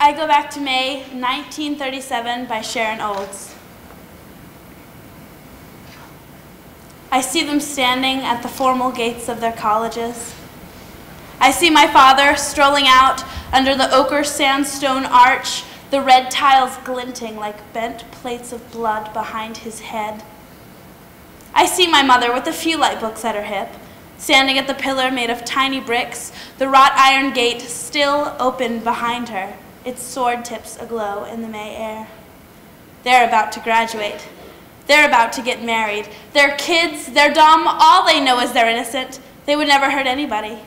I Go Back to May, 1937 by Sharon Olds. I see them standing at the formal gates of their colleges. I see my father strolling out under the ochre sandstone arch, the red tiles glinting like bent plates of blood behind his head. I see my mother with a few light books at her hip, standing at the pillar made of tiny bricks, the wrought iron gate still open behind her, its sword tips aglow in the May air. They're about to graduate. They're about to get married. They're kids, they're dumb, all they know is they're innocent. They would never hurt anybody.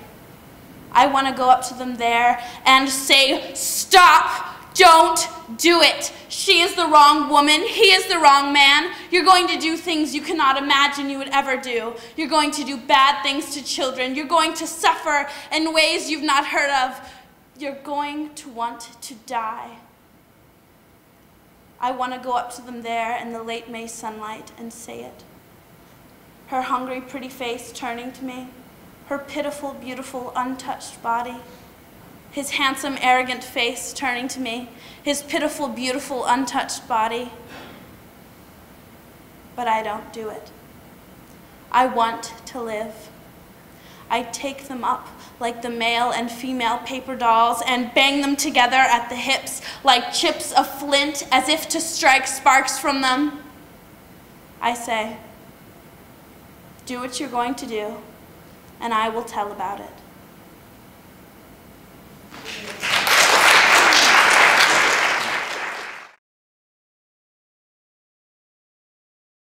I want to go up to them there and say, stop, don't do it. She is the wrong woman, he is the wrong man. You're going to do things you cannot imagine you would ever do. You're going to do bad things to children. You're going to suffer in ways you've not heard of. You're going to want to die. I want to go up to them there in the late May sunlight and say it. Her hungry, pretty face turning to me. Her pitiful, beautiful, untouched body. His handsome, arrogant face turning to me. His pitiful, beautiful, untouched body. But I don't do it. I want to live. I take them up like the male and female paper dolls and bang them together at the hips like chips of flint, as if to strike sparks from them. I say, do what you're going to do, and I will tell about it.